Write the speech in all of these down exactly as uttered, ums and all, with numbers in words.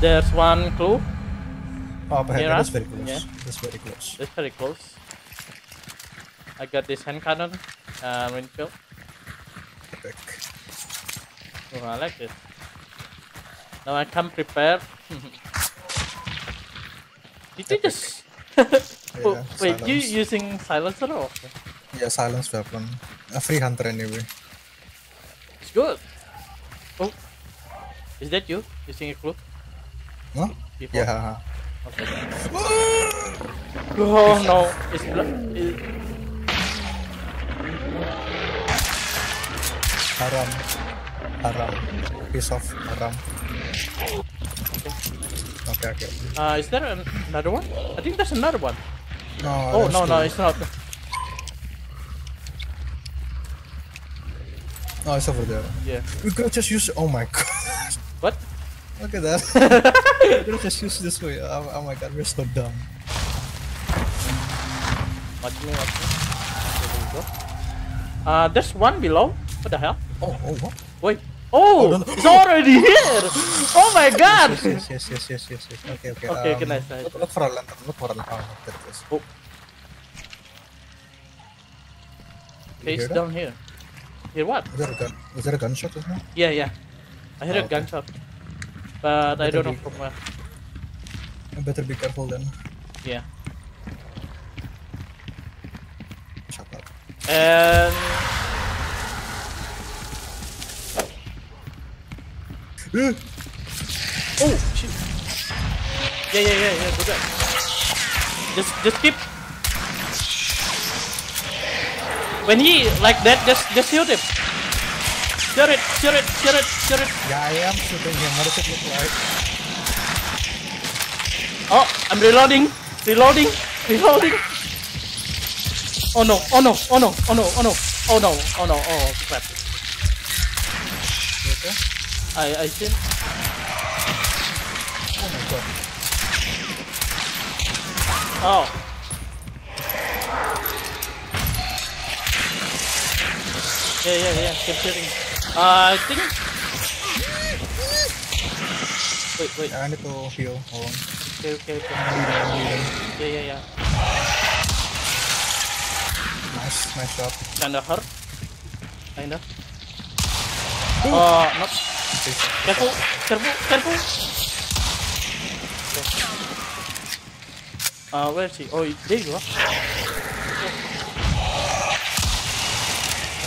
There's one clue. Oh, but that's very close. Yeah. That's very close. That's very close. I got this hand cannon, uh, Winfield. Epic. Oh, I like this. Now I come prepared. Did Epic. You just... oh, yeah, wait, silence. You using silencer or what? Yeah, silence weapon. A free hunter anyway. It's good. Oh. Is that you? Using a clue? Huh? Before? Yeah. Okay. Oh no, it's blood. It... Haram. Haram. Piece of haram. Okay, okay. Uh, is there another one? I think there's another one. No, oh, no, no, it's not. No, it's over there. Yeah. We could just use. Oh my god. What? Look at that. We could just use this way. Oh, oh my god, we're so dumb. Watch me, watch me. There we go. Uh, there's one below. What the hell? Oh, oh, what? Wait. Oh, oh it's already here! Oh my god! Yes, yes, yes, yes, yes, yes. Okay, okay. Okay, um, okay, nice, nice. Look, look for a lantern, look for a lantern. Oh. Oh. Okay, it's down here. Hear what? Is there a, gun is there a gunshot or something? Yeah, yeah. I heard oh, a okay. gunshot. But better I don't know from where. I better be careful then. Yeah. Shut up. And... oh shit! Yeah, yeah, yeah, yeah. Do that. Just, just keep. When he like that, just, just shoot him. Shoot it, shoot it, shoot it, shoot it. Yeah, I am shooting him. What does it look like? Oh, I'm reloading, reloading, reloading. Oh no! Oh no! Oh no! Oh no! Oh no! Oh no! Oh no! Oh crap! You okay? I I think. Oh my god. Oh. Yeah yeah yeah. Keep shooting. Uh, I think. Wait wait. I need to heal. Hold on. Okay okay okay. Yeah yeah yeah. Nice nice shot. Kinda hurt. Kinda. Oh uh, nope. Careful, careful, careful! Okay. Uh, where is he? Oh, there you are.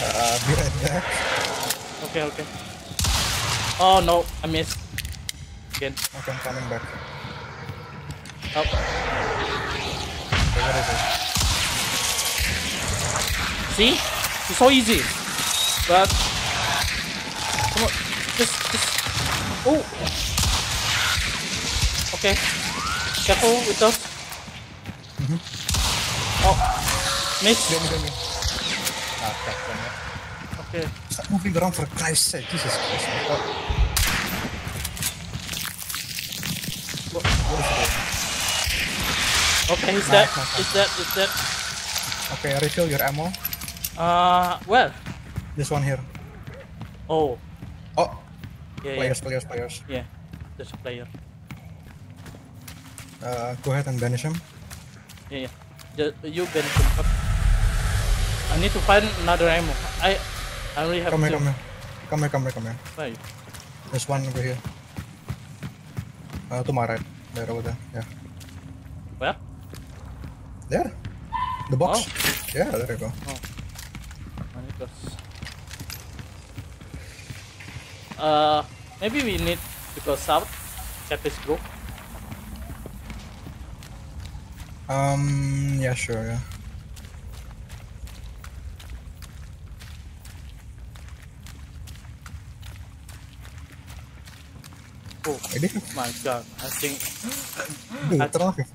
Uh, be right back. Okay, okay. Oh no, I missed. Again. Okay, I'm coming back. Oh. Where is it? See? It's so easy. But... come on. Just, just... oh! Okay. Careful with those. Mm-hmm. Oh! Miss! Don't get me. Ah, crap, damn it. Okay. Stop moving around for Christ's sake. Jesus Christ. Oh. What, what is it? Okay, is that, is that, is that... okay, refill your ammo. Uh, where? This one here. Oh. Oh! Yeah, players, yeah. players, players. Yeah, there's a player. Uh, go ahead and banish him. Yeah, yeah. Just, you banish him. Up. I need to find another ammo. I, I only have come here, two. Come here, come here, come here, come here. Where are you? There's one over here. Uh, to my right. There, over there. Yeah. Where? There. The box. Oh. Yeah, there you go. Oh. I need to... Uh, maybe we need to go south, check this group. Um, yeah, sure, yeah. Oh, my god, I think... Dude, I turn, off your,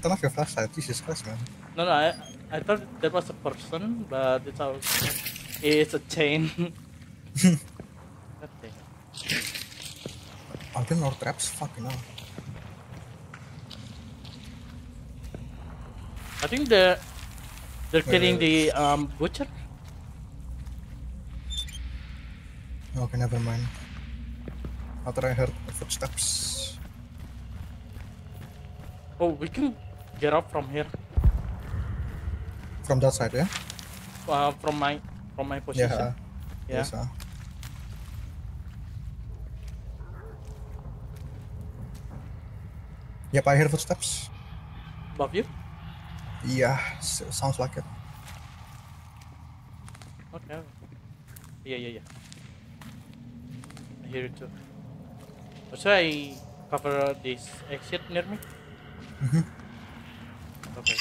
turn off your flashlight, Jesus Christ, man. No, no, I, I thought there was a person, but it's, our, it's a chain. Are there no traps? Fucking hell. I think they're... they're killing the um, butcher? Okay, never mind. After I heard footsteps. Oh, we can get up from here. From that side, yeah? Uh, from my from my position. Yeah. Yeah. Yes, uh. Yep, I hear footsteps. Above you? Yeah, so sounds like it. Okay. Yeah, yeah, yeah. I hear it too. Also, I cover this exit near me. Mm-hmm. Okay.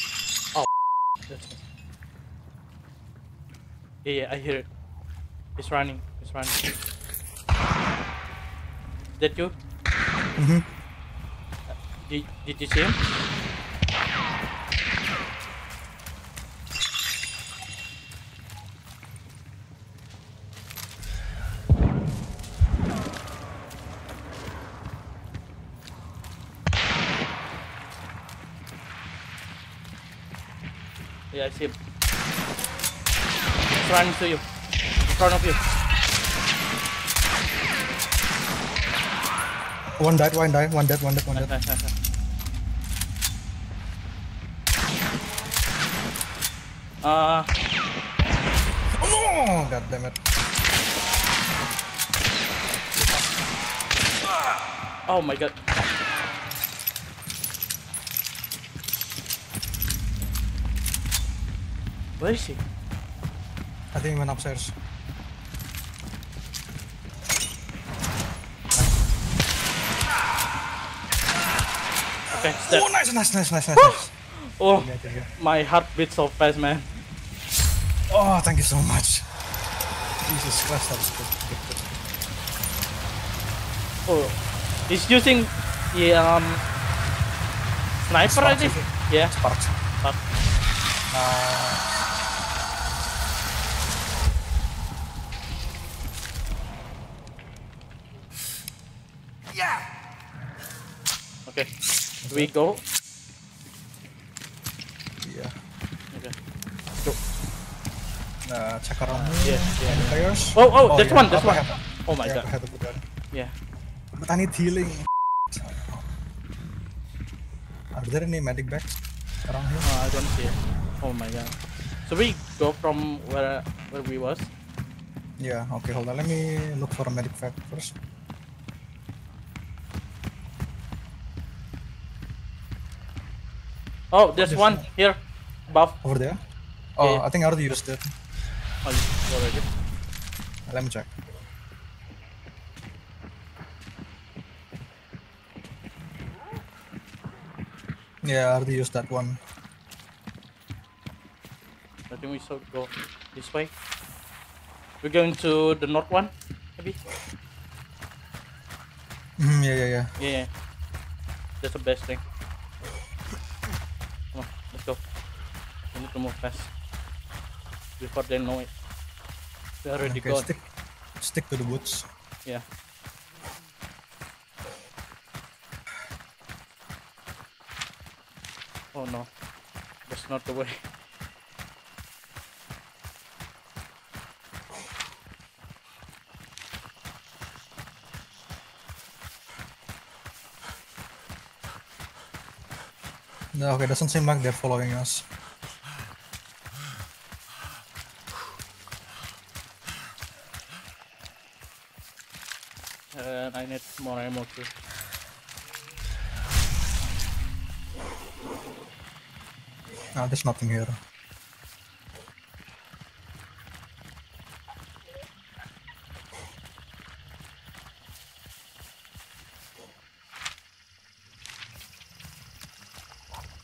Oh, that's me. Yeah, yeah, I hear it. It's running. It's running. Is that you? Mm-hmm. Did, did you see him? Yeah, I see him. He's running to you. In front of you. One died, one died, one dead, one dead, one dead. One dead. Uh. Oh, God damn it. Oh my God. Where is he? I think he went upstairs. Okay, step. Oh, nice, nice, nice, nice, nice. Oh, okay, okay, okay. My heart beats so fast, man. Oh, thank you so much. Jesus Christ, that was good. good, good. Oh, he's using the um sniper, I think. Yeah. Spark. Spark. Uh, Okay, okay, we go. Yeah. Okay. Go. Uh, check around. Yeah, yeah. Any players? Oh, oh, oh that's yeah. one, that's oh, one. Have, oh my yeah, God. I have a good gun. Yeah. But I need healing. Are there any medic bags around here? No, I don't see it. Oh my God. So we go from where where we was. Yeah. Okay. Hold on. Let me look for a medic bag first. Oh, there's, oh, there's one there. Here, above. Over there? Oh, yeah. I think I already used it. Oh, you already? Let me check. Yeah, I already used that one. I think we should go this way. We're going to the north one, maybe? Mm, yeah, yeah, yeah. Yeah, yeah. That's the best thing. Go. We need to move fast before they know it. They already okay, gone. Stick, stick to the woods. Yeah. Oh no, that's not the way. Okay, doesn't seem like they're following us. And I need more ammo too. Ah, there's nothing here.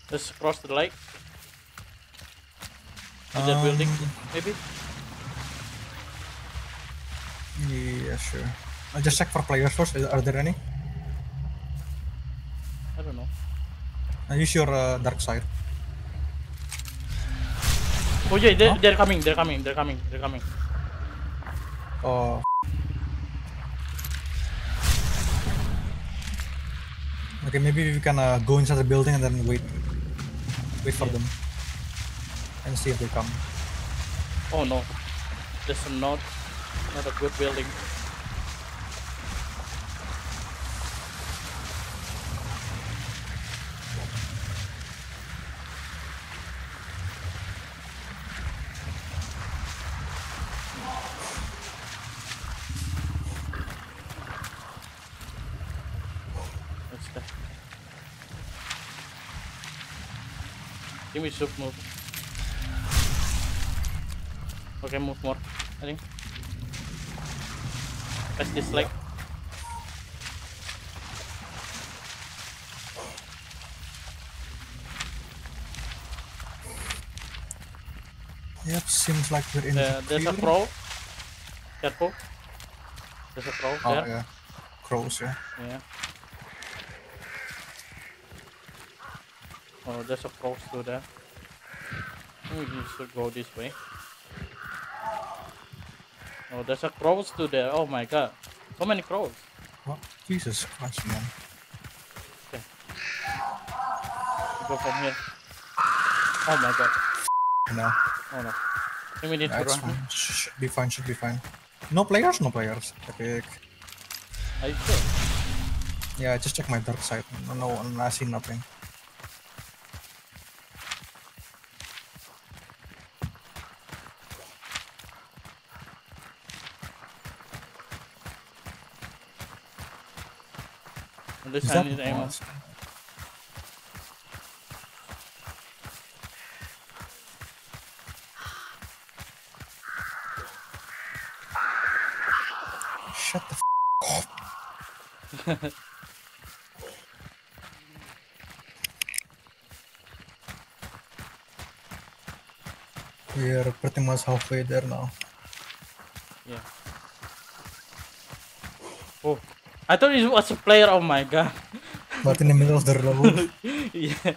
Just across the lake. Is um, that building, maybe? Yeah, sure. I'll just check for players first. Are there any? I don't know. I use your uh, dark side. Oh yeah, they're, huh? they're coming, they're coming, they're coming, they're coming. Oh. Okay, maybe we can uh, go inside the building and then wait. Wait for yeah. them and see if they come. Oh no, this is not not a good building. Give me soup, move. Okay, move more, I think. Press this leg. Yep, seems like we're in the, the There's field. a crow. Careful. There's a crow oh, there. Oh yeah, crows, yeah. Yeah. Oh, there's a crow through there. We should go this way. Oh, there's a crow through there. Oh my god. So many crows. What? Jesus Christ, man. Okay. Go from here. Oh my god. No. Oh no. I think we need yeah, to run. Should be fine, should be fine. No players, no players. Epic. Are you sure? Yeah, I just checked my dark side. No, no, I see nothing. This is that ammo. Shut the f up. We are pretty much halfway there now. Yeah. Oh. I thought it was a player, oh my god. But in the middle of the road. Yeah.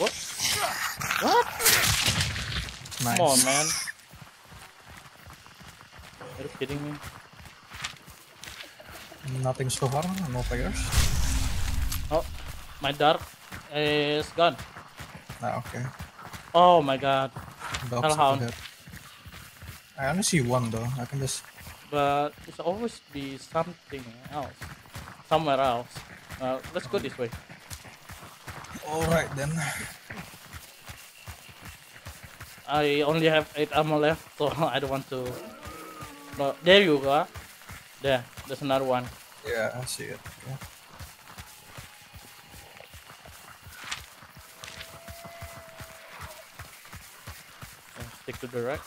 What? What? Nice. Come on, man. Are you kidding me? Nothing so far, no players. Oh, my dart is gone. Ah, okay. Oh my god. Hellhound. I only see one though, I can just... But it's always be something else. Somewhere else. Uh, let's go this way. Alright then. I only have eight ammo left, so I don't want to... No, there you go. There, there's another one. Yeah, I see it. Okay. Stick to the rack.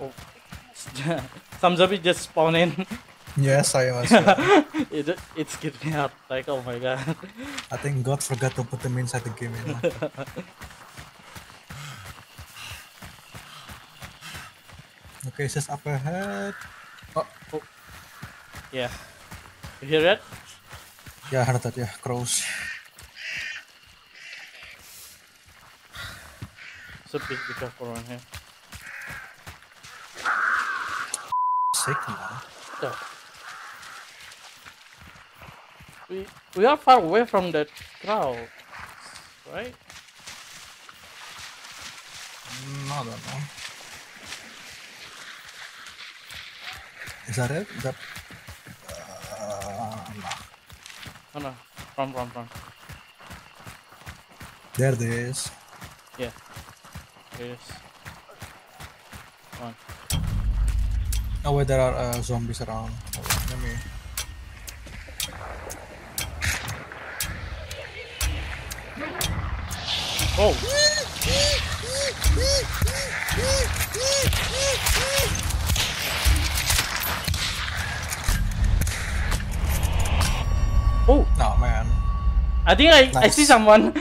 Oh. Some zombies just spawn in. Yes, I was. it, it scared me out. Like, oh my god. I think God forgot to put them inside the game. You know? Okay, it says up ahead. Oh, oh. Yeah. You hear that? Yeah, I heard that, yeah. Crows. So big, be careful around here. Sick, man. Yeah. We, we are far away from that crowd, right? Mm, I don't know. Is that it? Is that... Oh no, run, run, run. There it is. Yeah, there it is. Come on. Oh wait, there are uh, zombies around. Oh, let me... Oh! Oh! No, man. I think I, nice. I see someone.